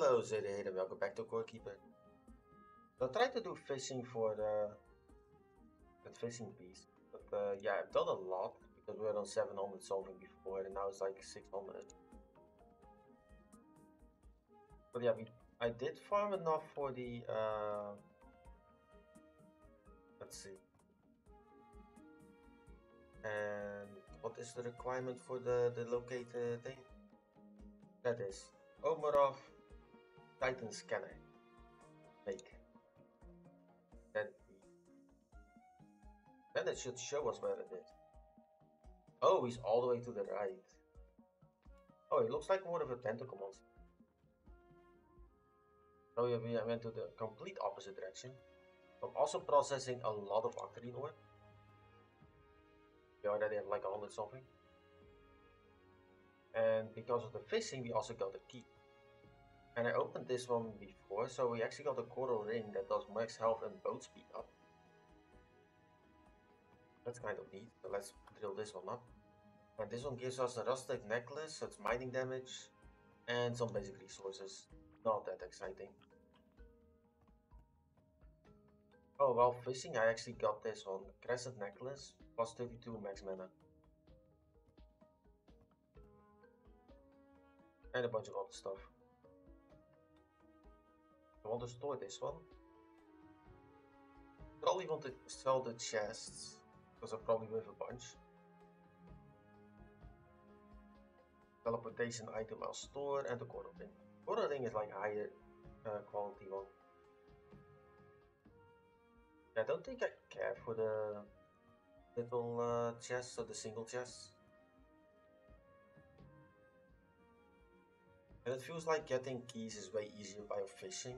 Hello Zeta, welcome back to Core Keeper. I'll try to do fishing for the fishing piece, but yeah, I've done a lot because we were on 700 something before and now it's like 600. But yeah, I did farm enough for the let's see. And what is the requirement for the locate thing? That is Omaroth Titan scanner. Make. Then it should show us where it is. Oh, he's all the way to the right. Oh, it looks like more of a tentacle monster. So we went to the complete opposite direction. I'm also processing a lot of octarine ore. We already have like 100 something. And because of the fishing, we also got a key. And I opened this one before, so we actually got a coral ring that does max health and boat speed up. That's kind of neat, so let's drill this one up. And this one gives us a rustic necklace, so it's mining damage. And some basic resources. Not that exciting. Oh, while fishing I actually got this one. Crescent necklace, plus 32 max mana. And a bunch of other stuff. I want to store this one. Probably want to sell the chests, because I'm probably worth a bunch. Teleportation item I'll store, and the coral ring. Coral ring is like higher quality one. I don't think I care for the little chests or the single chests. And it feels like getting keys is way easier by fishing.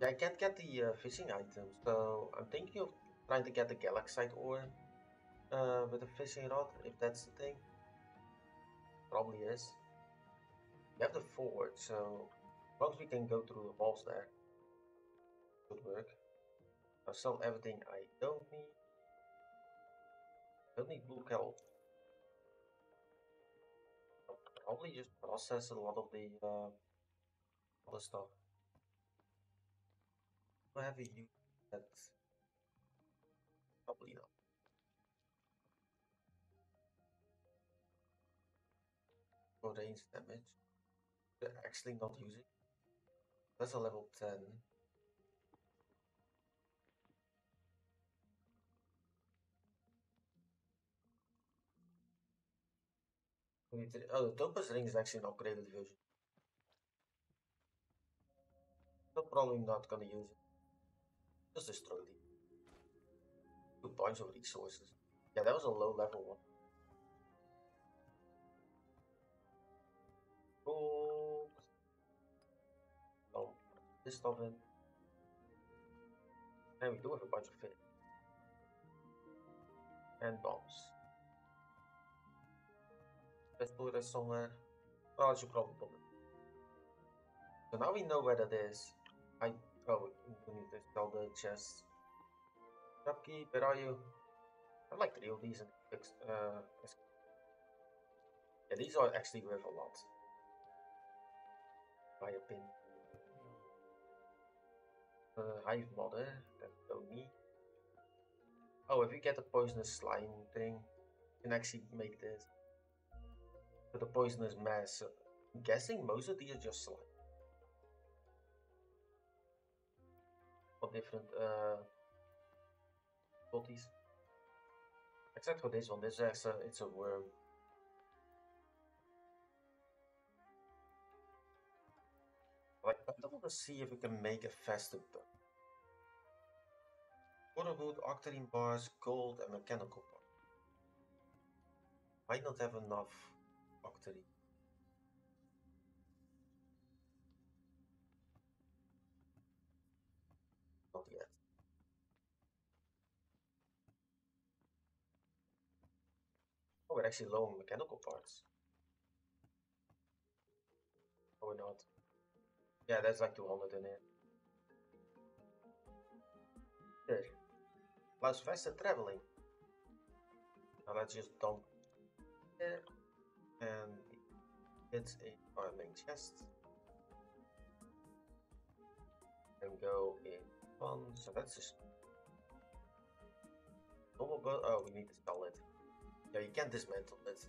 Yeah, I can't get the fishing items, so I'm thinking of trying to get the galaxy ore with a fishing rod, if that's the thing. Probably is. We have the forward, so once we can go through the walls there, should work. I'll sell everything I don't need. Don't need blue kelp. I'll probably just process a lot of the other stuff. Do I have a use for that? Probably not. For range damage. They're actually not using. That's a level 10. Oh, the Topaz Ring is actually an upgraded version. So probably not gonna use it. Just destroy it. A bunch of resources. Yeah, that was a low level one. Gold. Oh, this stuff in. And we do have a bunch of fish. And bombs. Let's put it somewhere. Well, I should probably put it. So now we know where that is. Oh, we need to sell the chest. Chubkey, where are you? I like three of these. Yeah, these are actually worth a lot. Buy a pin. Hive mother, that don't need. Oh, if you get the poisonous slime thing, you can actually make this. But the poisonous mass, I'm guessing most of these are just slime. What different bodies. Except for this one, this is it's a worm. Right, I want to see if we can make a faster burn. Core wood, octarine bars, gold and mechanical parts. Might not have enough. Octarine. Not yet. Oh, we're actually low on mechanical parts. Oh, we're not. Yeah, that's like 200 in it. There. Allows faster traveling. Now let's just dump there. And it's a farming chest. and go in one. So that's just normal gold. Oh, we need to sell it. Yeah, you can't dismantle it.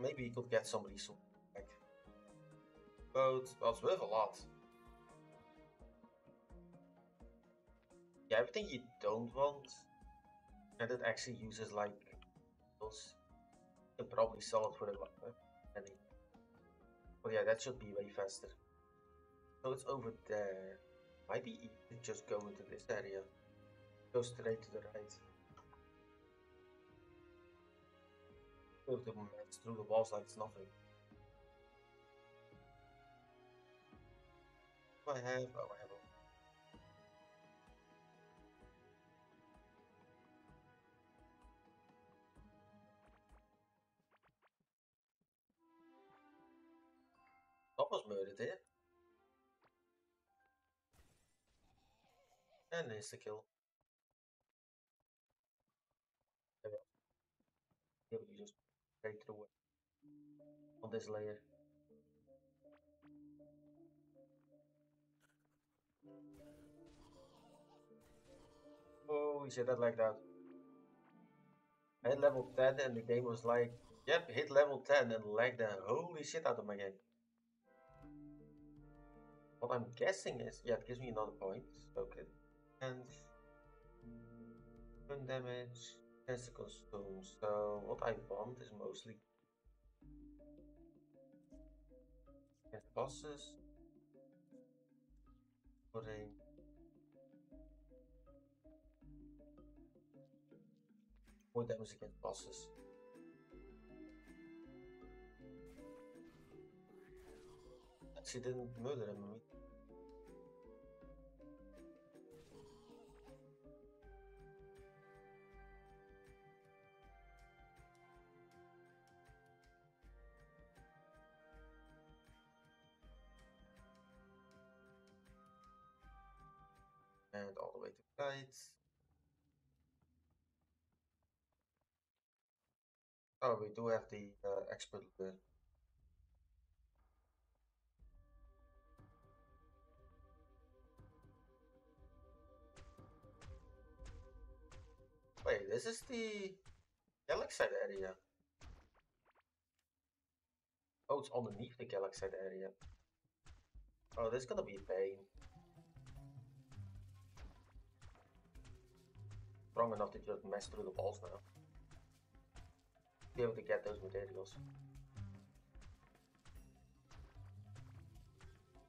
Maybe you could get somebody some back. But well, it's worth a lot. Yeah, everything you don't want and it actually uses like those, you can probably sell it for a penny. But yeah, that should be way faster. So it's over there. Might be easy to just go into this area. Go straight to the right. Move the mess through the walls like it's nothing. What do I have? Oh, I have a was murdered here. And there's the kill. Here we just straight through it on this layer. Oh, you said that like that. I hit level 10 and the game was like, yep, hit level 10 and lagged the holy shit out of my game. What I'm guessing is, yeah, it gives me another point. Okay. And burn damage, chance to consume. So what I want is mostly against bosses. Putting more damage against bosses. She didn't murder him. And all the way to the right. Oh, we do have the expert bird. Wait, this is the galaxy area. Oh, it's underneath the galaxy area. Oh, this is gonna be a pain. Strong enough to just mess through the walls now. Be able to get those materials.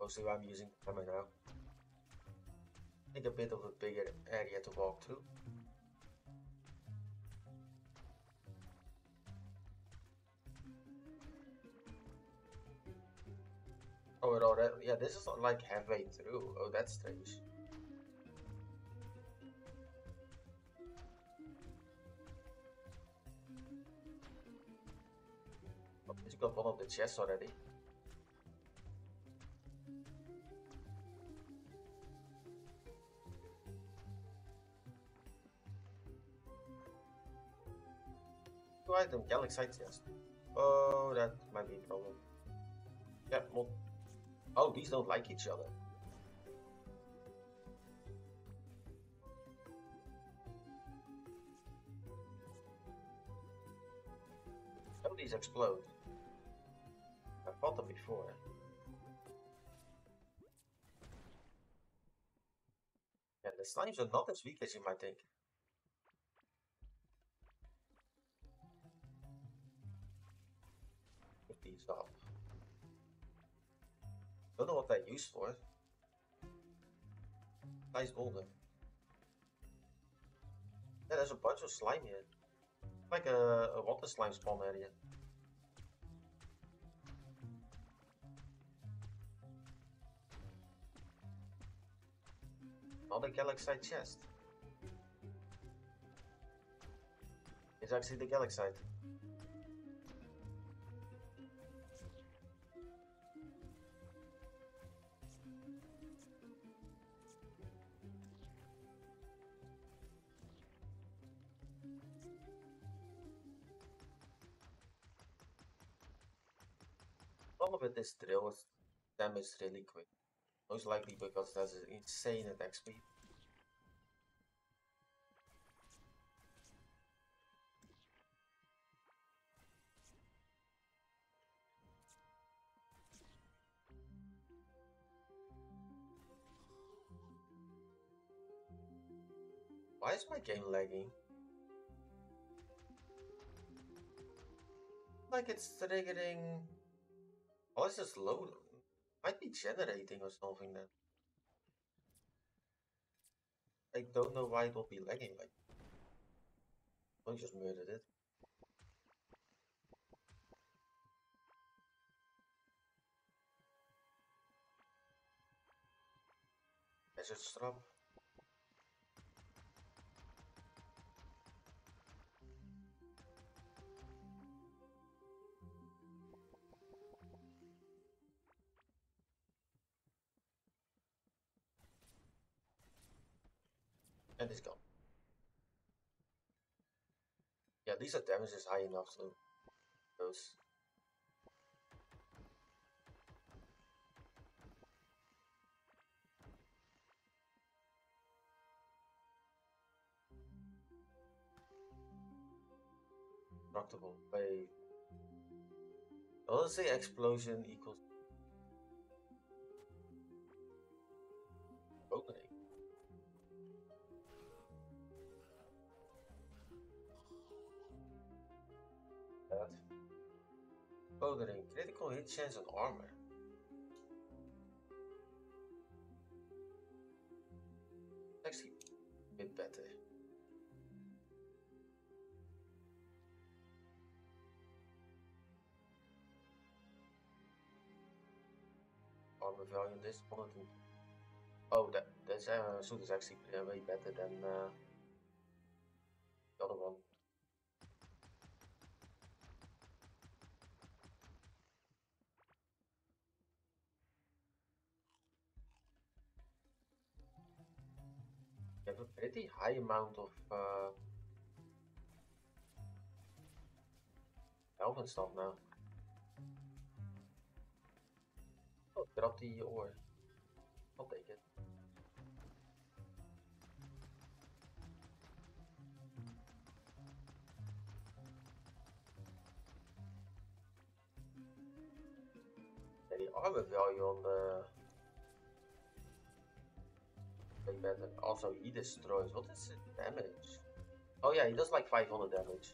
Mostly I'm using them right now. Take a bit of a bigger area to walk through. Oh, it already, yeah, this is not like halfway through. Oh, that's strange. Oh, it's got one of the chests already. Two item galaxy chest. Oh, that might be a problem. Yeah, more. Oh, these don't like each other. Some of these explode. I fought them before. Yeah, the slimes are not as weak as you might think. Put these up. Don't know what they're used for. Nice boulder. Yeah, there's a bunch of slime here. Like a water slime spawn area. Another galaxy chest. It's actually the galaxy. All of it is drilled damage really quick. Most likely because that's an insane attack speed. Why is my game lagging? Like it's triggering. Oh, it's just loading. Might be generating or something then. I don't know why it will be lagging like. I just murdered it. I should stop. And it's gone. Yeah, these are damages high enough to those. Destructible. Wait. I want to say explosion equals. Okay. Ring, critical hit chance on armor. Actually, a bit better. Armor value on this one. Oh, that's suit is actually way better than the other one. Have a pretty high amount of health and stuff now. Oh, drop the ore. I'll take it. And the armor value on the better. Also, he destroys. What is his damage? Oh yeah, he does like 500 damage.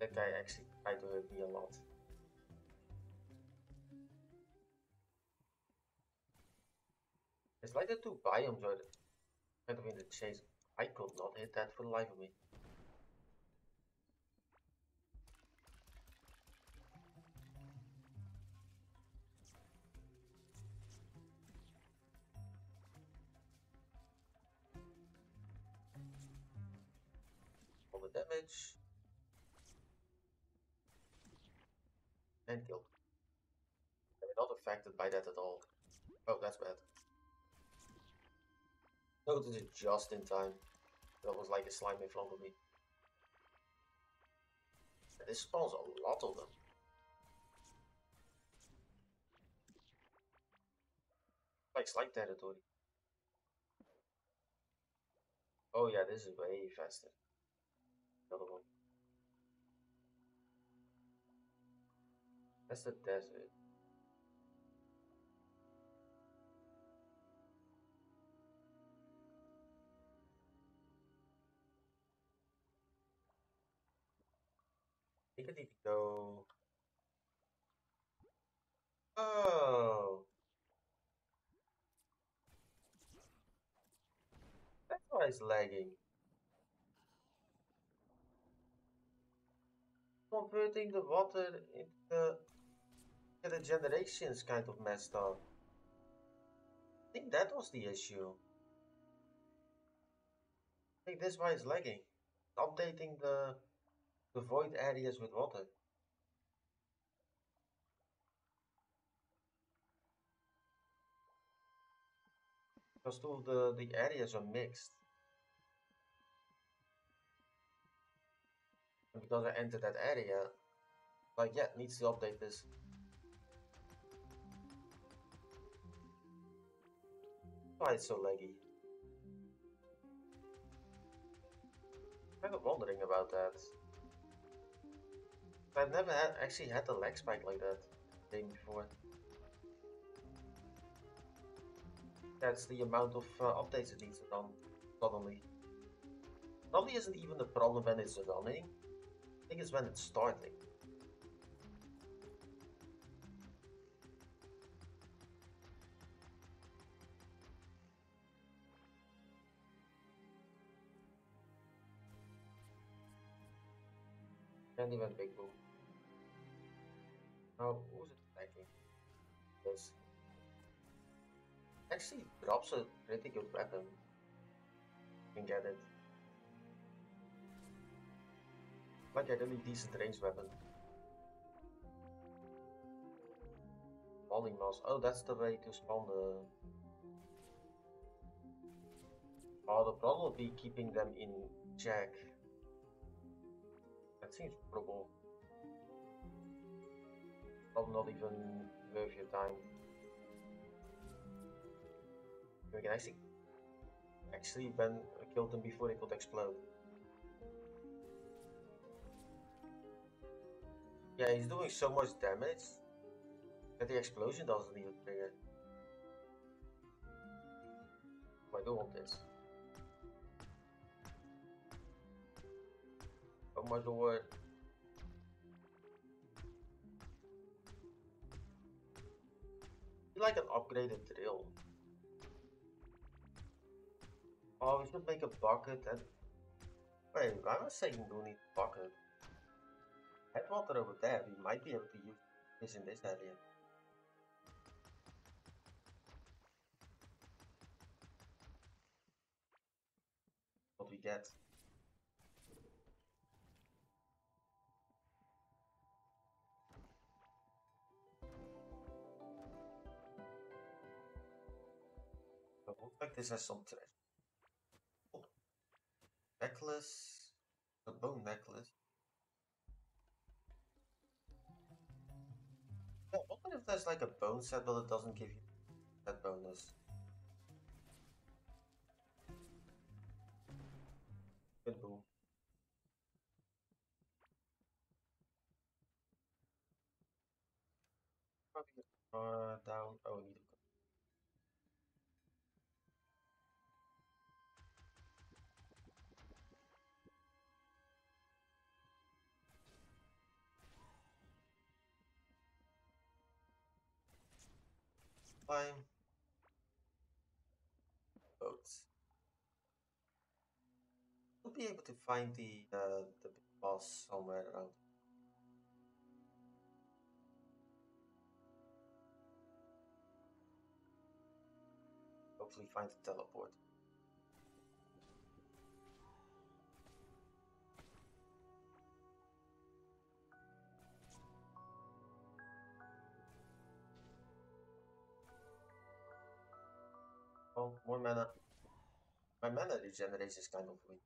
That guy actually tried to hurt me a lot. It's like the two biomes are kind of in the chase. I could not hit that for the life of me. Damage and kill. They're not affected by that at all. Oh, that's bad. No, this is just in time. That was like a slime in front of me. And this spawns a lot of them. Like slime territory. Oh yeah, this is way faster. Another one. That's the desert. Take a deep go. Oh, that's why it's lagging. Converting the water into the generations kind of messed up. I think that was the issue. I think that's why it's lagging. Updating the void areas with water. Because all the areas are mixed. Because I entered that area, Like, yeah, needs to update this. Why it's so laggy? I'm kind of wondering about that. I've never actually had a lag spike like that thing before. That's the amount of updates it needs to done suddenly. Probably isn't even the problem when it's running. I think it's when it's starting. Can't even big boom. Now, who's it attacking? This. Actually drops a pretty good weapon. You can get it. Like a really decent range weapon. Falling moss. Oh, that's the way to spawn the... Oh, the problem will be keeping them in check. That seems probable. Probably not even worth your time. We can actually... Actually, when I killed them before they could explode. Yeah, he's doing so much damage that the explosion doesn't even trigger. I do want this. Oh my lord. It's like an upgraded drill. Oh, we should make a bucket and... Wait, I'm not saying we don't need a bucket. Head water over there, we might be able to use this in this area. What we get. It looks like this has some treasure. Oh. Necklace. A bone necklace. I wonder if there's like a bone set, but it doesn't give you that bonus. Good boom. Probably down. Oh, I need to go. Slime. Boats. We'll be able to find the big boss somewhere around. Hopefully find the teleport. Oh, more mana. My mana regeneration is kind of weak.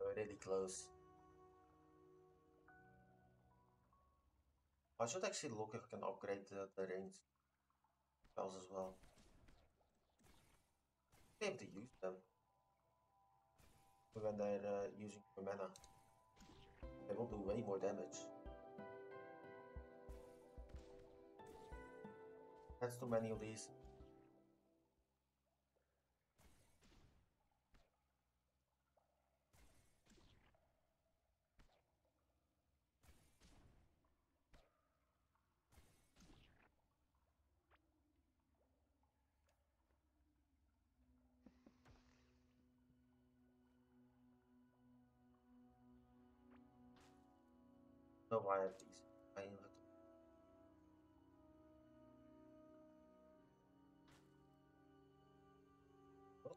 Already close. I should actually look if I can upgrade the range spells as well. I'll be able to use them when they're using your mana. They will do way more damage. That's too many of these. I don't know why I have these. I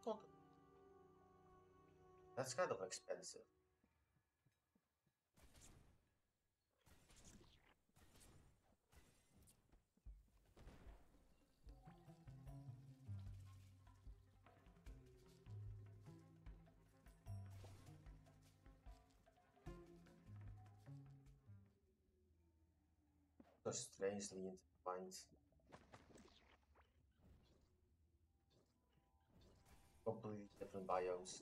have to... That's kind of expensive. So strangely intertwined. Completely different biomes.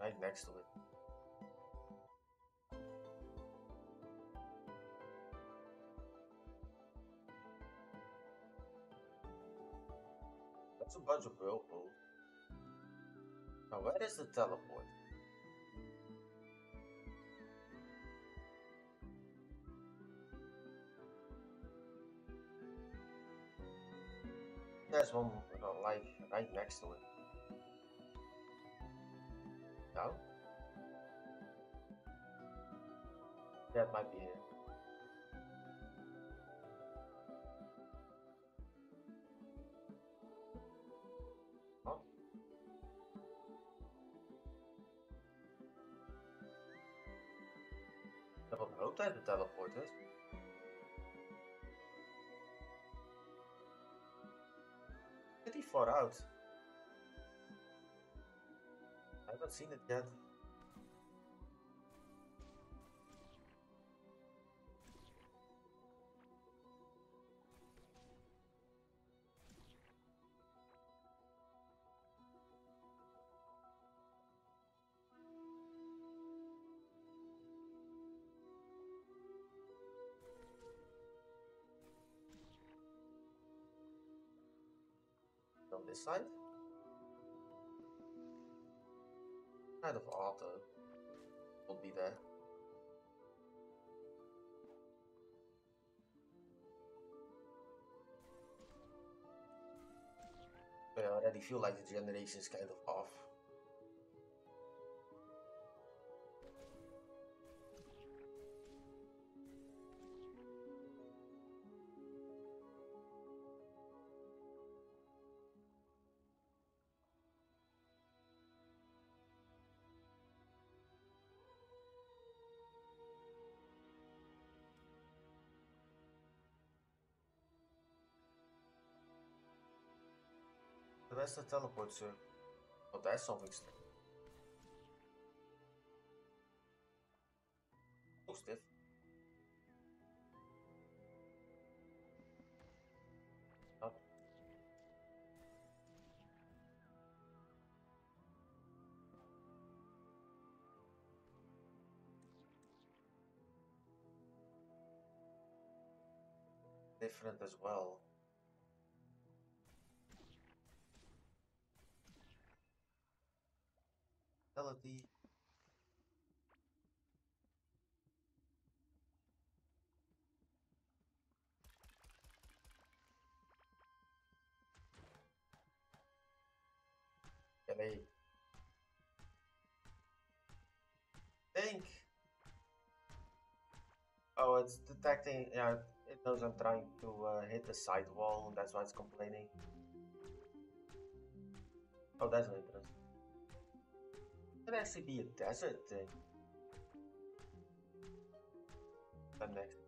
Right next to it. That's a bunch of whirlpool. Now where is the teleport? There's one like right next to it. No? That might be it. Huh? I don't know that the teleport is. Pretty far out. I haven't seen it yet. On this side? Kind of auto will be there. But I already feel like the generation is kind of off. Where's the teleport, sir? Oh, that's something strange. Looks different. Oh. Different as well. Melody. Can I think? Oh, it's detecting. Yeah, it knows I'm trying to hit the side wall, and that's why it's complaining. Oh, that's interesting. Could actually be a desert thing. The next.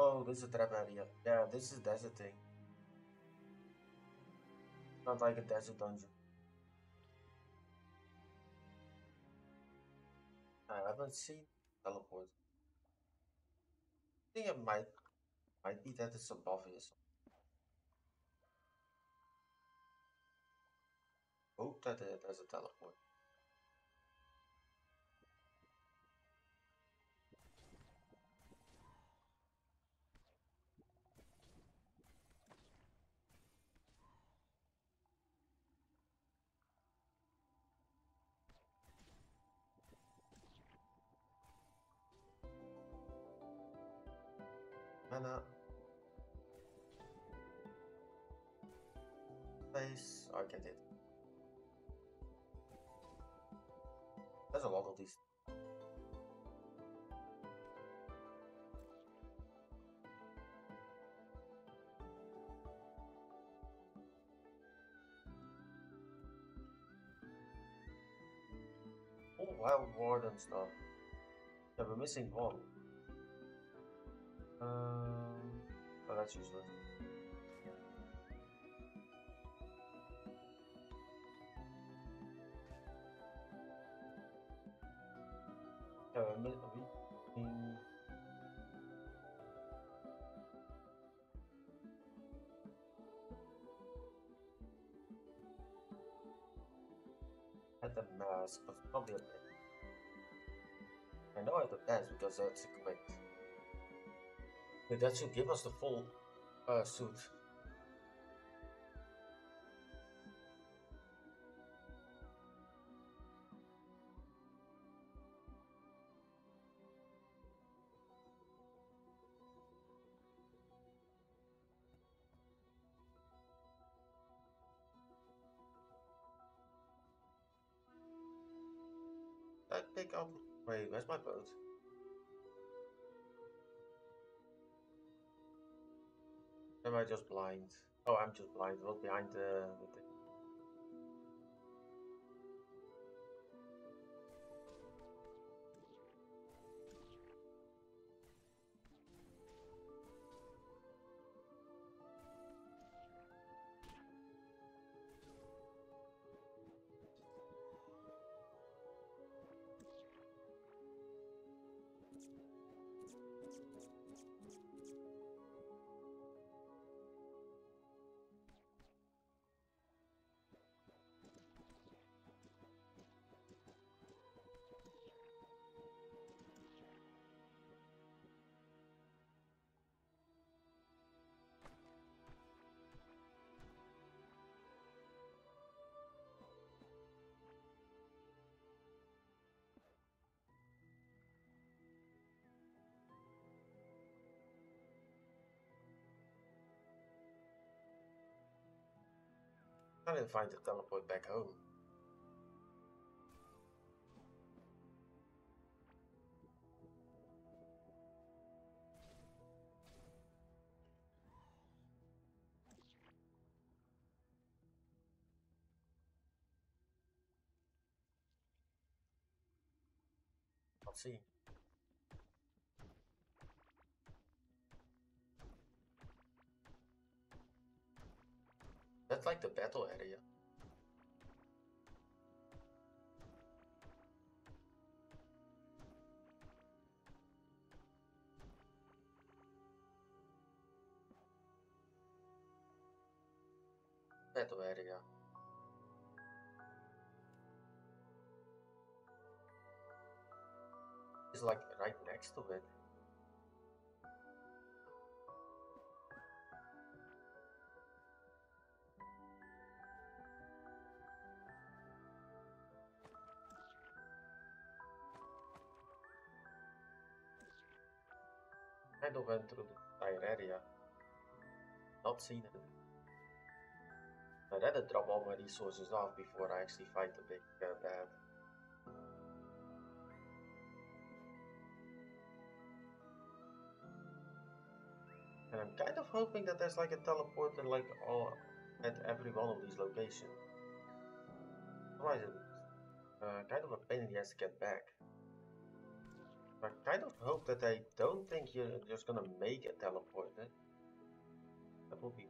Oh, this is a trap area. Yeah, this is desert thing. Not like a desert dungeon. I haven't seen teleport. I think it might be that it's above here. Hope that there's a teleport. Antenna. Base. Oh, I can't do it. There's a lot of these. Oh, wild wardens now. Yeah, we're missing one. Oh, that's useless. Yeah, we're missing. Had the mask, but probably a bit. I know I have the pants because that's a quick. But that should give us the full suit. I pick up. Wait, where's my boat? Am I just blind? Oh, I'm just blind. What's behind the thing? I didn't find the teleport back home. I'll see. That's like the battle area. Battle area. It's like right next to it. I went through the entire area, not seen it. I'd rather drop all my resources off before I actually fight the big bad. And I'm kind of hoping that there's like a teleporter like all at every one of these locations. Otherwise it's kind of a pain in the ass to get back. I kind of hope that I don't think you're just gonna make a teleporter. That would be.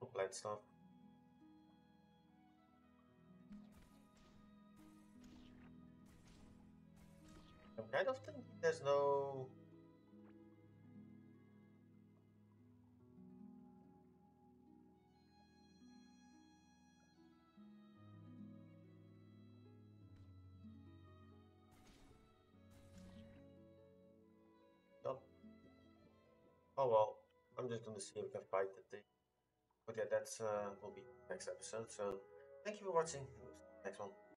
We'll plant stuff. I'm kind of thinking there's no. Oh well, I'm just gonna see if I can fight the thing. yeah, that's will be next episode. So thank you for watching. Next one.